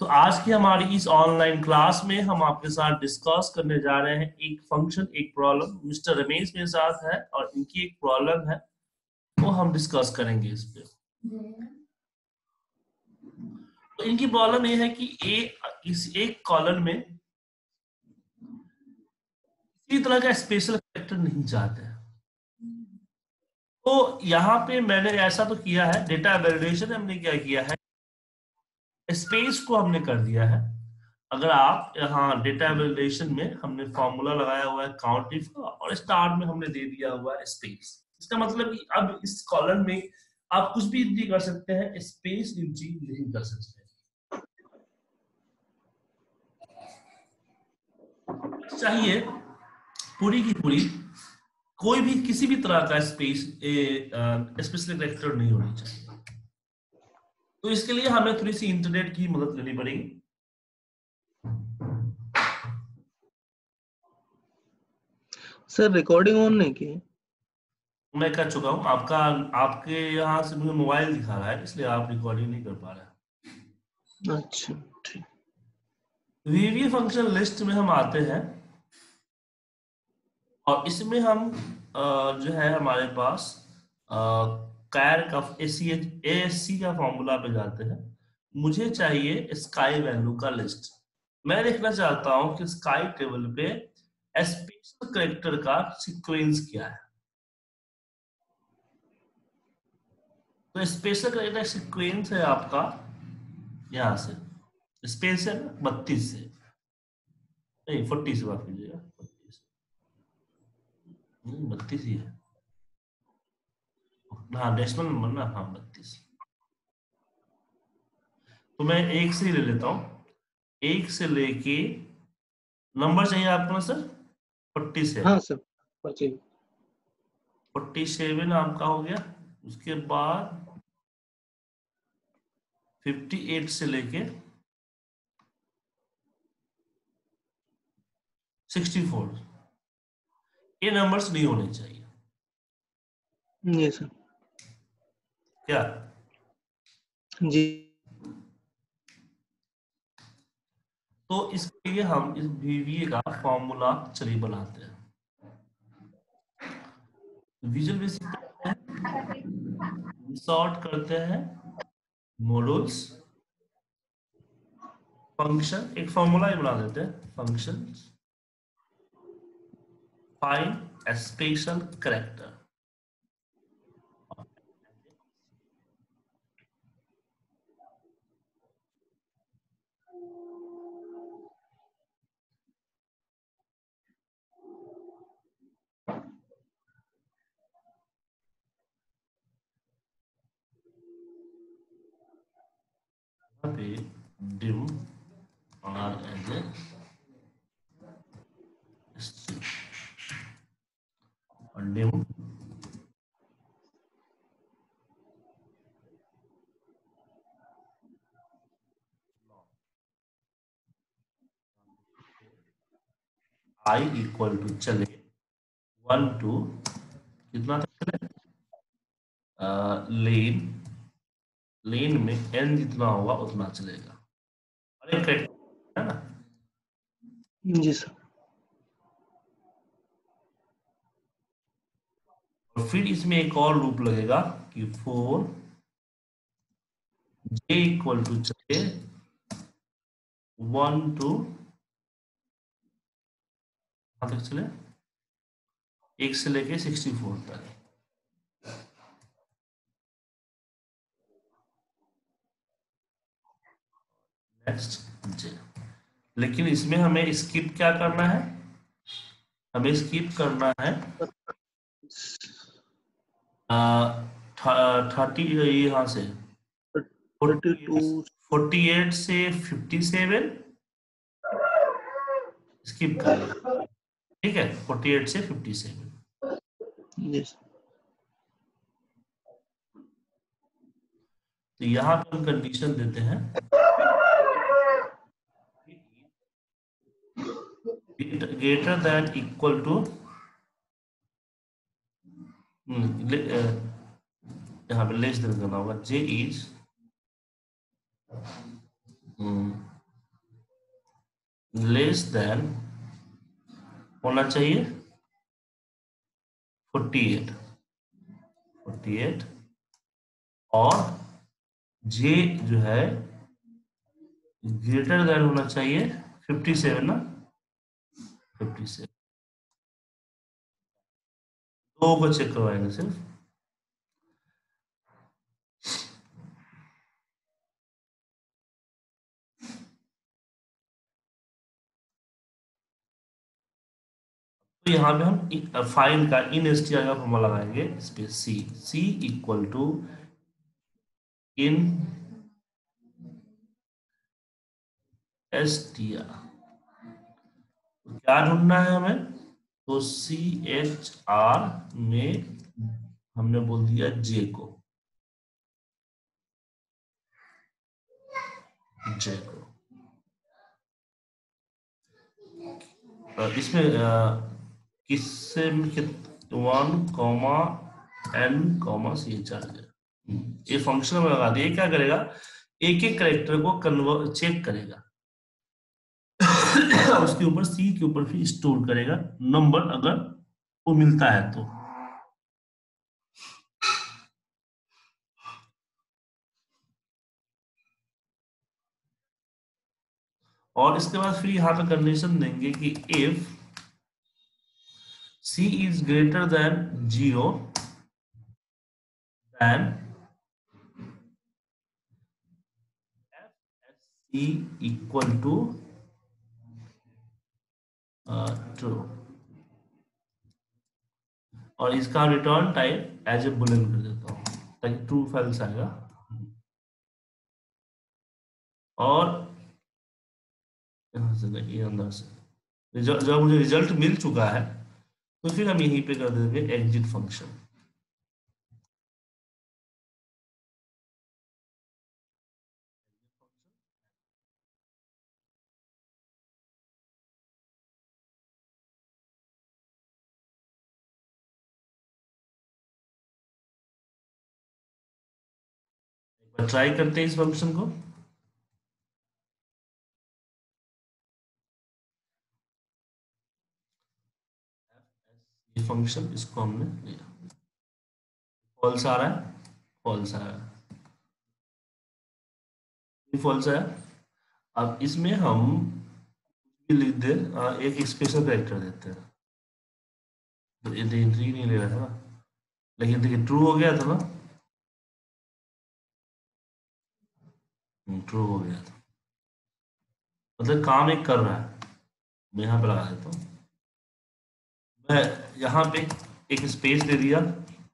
तो आज की हमारी इस ऑनलाइन क्लास में हम आपके साथ डिस्कस करने जा रहे हैं एक फंक्शन, एक प्रॉब्लम। मिस्टर रमेश मेरे साथ है और इनकी एक प्रॉब्लम है, वो हम डिस्कस करेंगे इस पे। तो इनकी प्रॉब्लम ये है कि इस एक कॉलम में किसी तरह का स्पेशल कैरेक्टर नहीं चाहते। तो यहाँ पे मैंने ऐसा तो किया है, डेटा वैलिडेशन हमने क्या किया है, स्पेस को हमने कर दिया है। अगर आप यहाँ डेटा वैलिडेशन में हमने फॉर्मूला लगाया हुआ है काउंटिफ का, और स्टार में हमने दे दिया हुआ है स्पेस। इसका मतलब कि अब इस कॉलम में आप कुछ भी एंट्री कर सकते हैं, स्पेस एंट्री नहीं कर सकते। चाहिए पूरी की पूरी कोई भी किसी भी तरह का स्पेस स्पेशल कैरेक्टर नहीं होनी चाहिए। तो इसके लिए हमें थोड़ी सी इंटरनेट की मदद लेनी पड़ेगी। सर रिकॉर्डिंग ऑन नहीं की, मैं कर चुका हूं। आपके यहाँ से मुझे मोबाइल दिखा रहा है, इसलिए आप रिकॉर्डिंग नहीं कर पा रहे। अच्छा ठीक। वीबीए फंक्शन लिस्ट में हम आते हैं और इसमें हम जो है हमारे पास एससी का फॉर्मूला पे जाते हैं। मुझे चाहिए स्काई वैल्यू का लिस्ट। मैं देखना चाहता हूं कि स्काई टेबल पे स्पेशल कैरेक्टर का सीक्वेंस क्या है। तो स्पेशल कैरेक्टर सीक्वेंस है आपका यहां से स्पेशल 32 से नहीं 40 से बात कीजिएगा, 32 ही है हाँ, डेसिमल नंबर ना, हाँ 32। तो मैं एक से ही ले लेता हूँ, एक से लेके नंबर चाहिए आपको ना सर, 47। हाँ सर 47 आपका हो गया। उसके बाद 58 से लेके 64, ये नंबर्स नहीं होने चाहिए। नहीं सर क्या जी। तो इसके लिए हम इस VBA का फॉर्मूला चलिए बनाते हैं। विजुअल बेसिक सॉर्ट करते हैं मॉड्यूल्स फंक्शन, एक फॉर्मूला ही बना देते हैं function find special character. Dim are as a dim I equal to चले 1 2 कितना तक चले, लेन में n जितना होगा उतना चलेगा। अरे है ना जी सर। और फिर इसमें एक और लूप लगेगा कि 4 j इक्वल टू चले 1 2 तक चले 1 से लेके 64 तक। लेकिन इसमें हमें स्किप क्या करना है, हमें स्किप करना है 30 यहाँ से 48 से 57 स्किप करना, ठीक है 48 से 57। तो यहाँ पर हम कंडीशन देते हैं greater than equal to यहाँ पे लेस देन करना होगा j is लेस देन होना चाहिए 48 और जे जो है ग्रेटर देन होना चाहिए 57 ना 57। दो को चेक करवाएंगे सिर्फ। तो यहाँ पे हम फाइल का इन एस टी आर का फॉर्मूला लगाएंगे, space C, C equal to in S T R. क्या ढूंढना है हमें? तो सी एच आर में हमने बोल दिया जे को, जे को। इसमें किससे 1, n, CHR ये फंक्शन में लगा दिए। क्या करेगा? एक एक कैरेक्टर को कन्वर्ट चेक करेगा उसके ऊपर सी के ऊपर फिर स्टोर करेगा नंबर, अगर वो मिलता है तो। और इसके बाद फिर यहाँ पे कंडीशन देंगे कि if C is greater than 0, then FSC equal to true और इसका return type as a Boolean कर देता हूँ ताकि ट्रू फॉल्स आएगा। और अंदर से जब मुझे रिजल्ट मिल चुका है तो फिर हम यहीं पे कर देंगे एग्जिट फंक्शन। एक बार ट्राई करते हैं इस फंक्शन को। फंक्शन इसको हमने लिया, फॉल्स आ रहा है, फॉल्स आ रहा है, फॉल्स आया। अब इसमें हम लिख दे एक स्पेशल कैरेक्टर देते हैं, तो एंट्री नहीं ले रहा था ना, लेकिन देखिए ट्रू हो गया था ना, ट्रू हो गया था, मतलब काम एक कर रहा है। मैं यहाँ पे लगा देता हूँ, मैं यहाँ पे एक स्पेस दे दिया,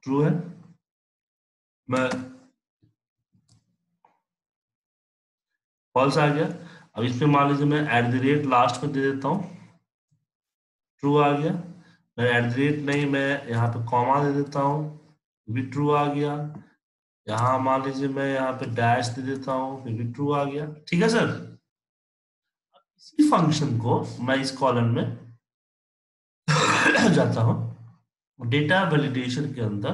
ट्रू है। मैं फॉल्स आ गया। अब इसमें मान लीजिए मैं @ लास्ट में दे देता हूँ, ट्रू आ गया। मैं @ नहीं, मैं यहाँ पे कॉमा दे देता हूँ, भी ट्रू आ गया। यहाँ मान लीजिए मैं यहाँ पे डैश दे देता हूँ, फिर भी ट्रू आ गया। ठीक है सर। इसी फंक्शन को मैं इस कॉलम में जाता हूं, डेटा वैलिडेशन के अंदर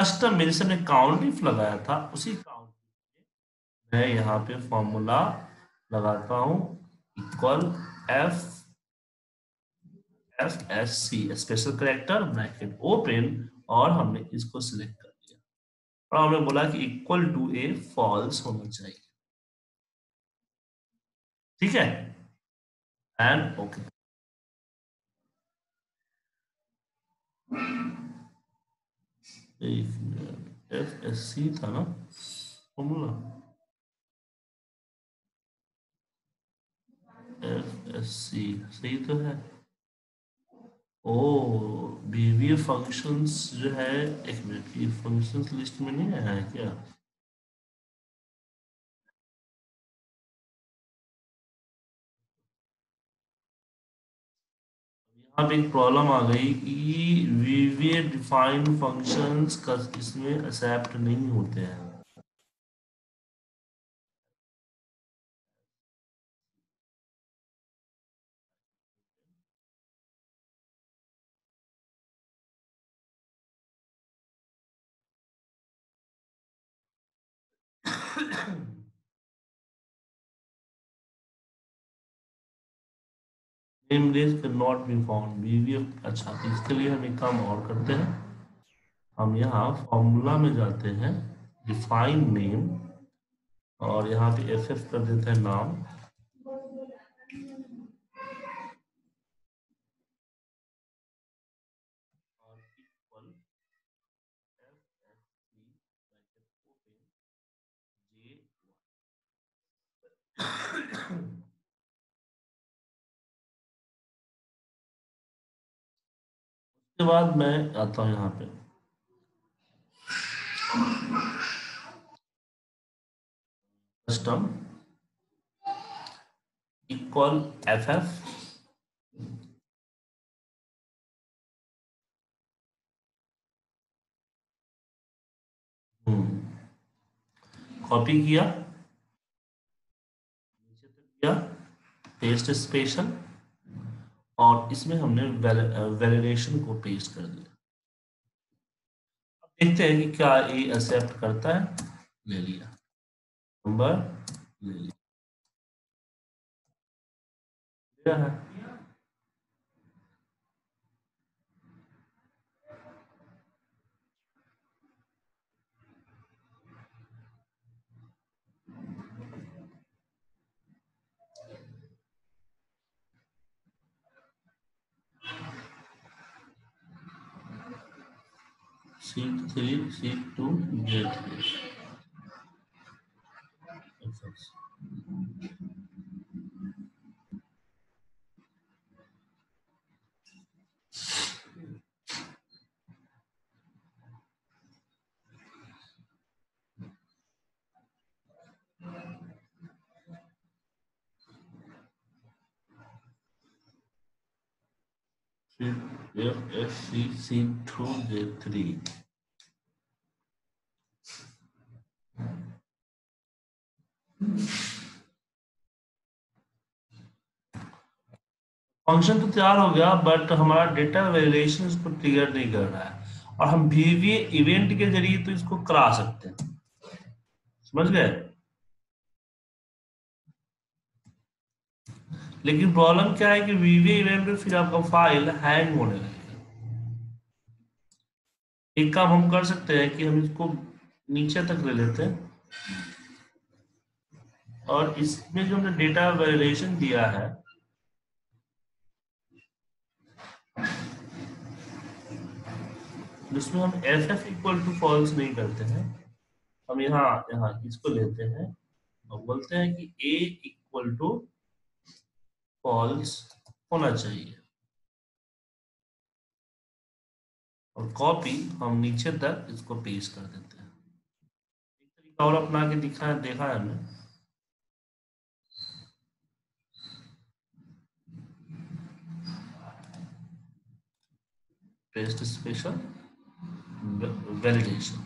कस्टम में जैसे हमने काउंटिफ लगाया था उसी काउंटिफ में मैं यहाँ पे फॉर्मूला लगाता हूं equal FSC special character bracket open, और हमने इसको सिलेक्ट कर दिया और हमने बोला कि इक्वल टू ए फॉल्स होना चाहिए। ठीक है, एंड ओके। FSC था ना फॉर्मूला, FSC सही तो है। ओ VBA फंक्शंस जो है, एक मिनट, ये फंक्शंस लिस्ट में नहीं आया है क्या? अब एक प्रॉब्लम आ गई कि VBA डिफाइंड फंक्शंस का इसमें एक्सेप्ट नहीं होते हैं। Name range can not be found बीवीएफ। अच्छा, इसके लिए हम एक काम और करते हैं, हम यहाँ फॉर्मूला में जाते हैं डिफाइन नेम और यहाँ पे एस एस कर देते हैं नाम। उसके बाद मैं आता हूं यहाँ पे custom equal F F copy किया, पेस्ट स्पेशल, और इसमें हमने वैलिडेशन को पेस्ट कर दिया। देखते हैं कि क्या ये एक्सेप्ट करता है। ले लिया नंबर, ले लिया है। C3, C2, J3. FSC, C2, J3. Function तो तैयार हो गया, बट हमारा डेटा वेरिएशन को ट्रिगर नहीं कर रहा है, और हम VBA इवेंट के जरिए तो इसको करा सकते हैं। समझ गए? लेकिन प्रॉब्लम क्या है कि VBA इवेंट में फिर आपका फाइल हैंग होने लगेगा। एक काम हम कर सकते हैं कि हम इसको नीचे तक ले लेते हैं, और इसमें जो हमने डेटा वेरिएशन दिया है जिसमें हम FF इक्वल टू फॉल्स नहीं करते हैं, हम यहाँ इसको लेते हैं और बोलते हैं कि A इक्वल टू फॉल्स होना चाहिए, और कॉपी हम नीचे तक इसको पेस्ट कर देते हैं। एक तरीका और अपना के देखा है हमने। पेस्ट स्पेशल वैलिडेशन,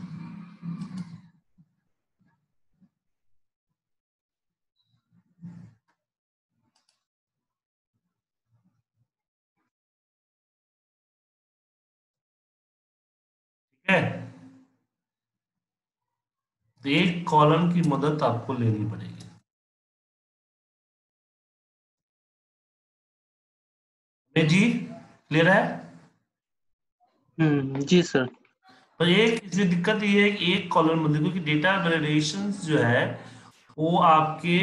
ठीक है। तो एक कॉलम की मदद आपको लेनी पड़ेगी। जी क्लियर है? जी सर। पर एक इसमें दिक्कत ये है कि एक कॉलम में देखो कि डेटा वेरिएशन जो है वो आपके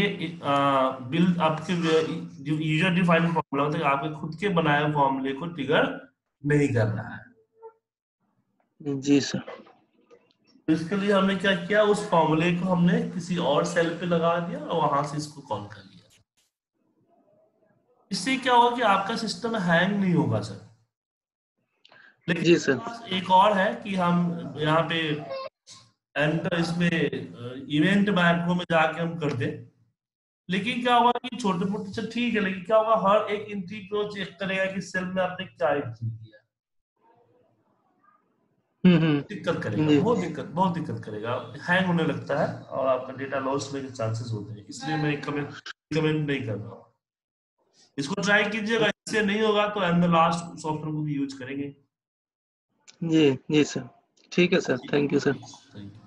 आपके जो यूजर डिफाइंड फॉर्मूला होता है आपके खुद के बनाए हुए फॉर्मूले को ट्रिगर नहीं कर रहा है। जी सर। इसके लिए हमने क्या किया, उस फॉर्मूले को हमने किसी और सेल पे लगा दिया और वहां से इसको कॉल कर लिया। इससे क्या होगा कि आपका सिस्टम हैंग नहीं होगा सर। जी सर। एक और है कि हम यहाँ पे एंटर इसमें इवेंट मैक्रो में जाके हम कर दे, लेकिन क्या होगा कि छोटे मोटे चल ठीक है, लेकिन क्या होगा हर एक एंट्री को चेक करेगा कि सेल में आपने क्या एंट्री किया। दिक्कत करेगा, बहुत दिक्कत करेगा, हैंग होने लगता है और आपका डेटा लॉस होने के चांसेस होते हैं। इसलिए मैं रिकमेंड नहीं कर रहा हूँ, इसको ट्राई कीजिएगा। इससे नहीं होगा तो एंड द लास्ट सॉफ्टवेयर को भी यूज करेंगे। जी सर, ठीक है सर, थैंक यू सर।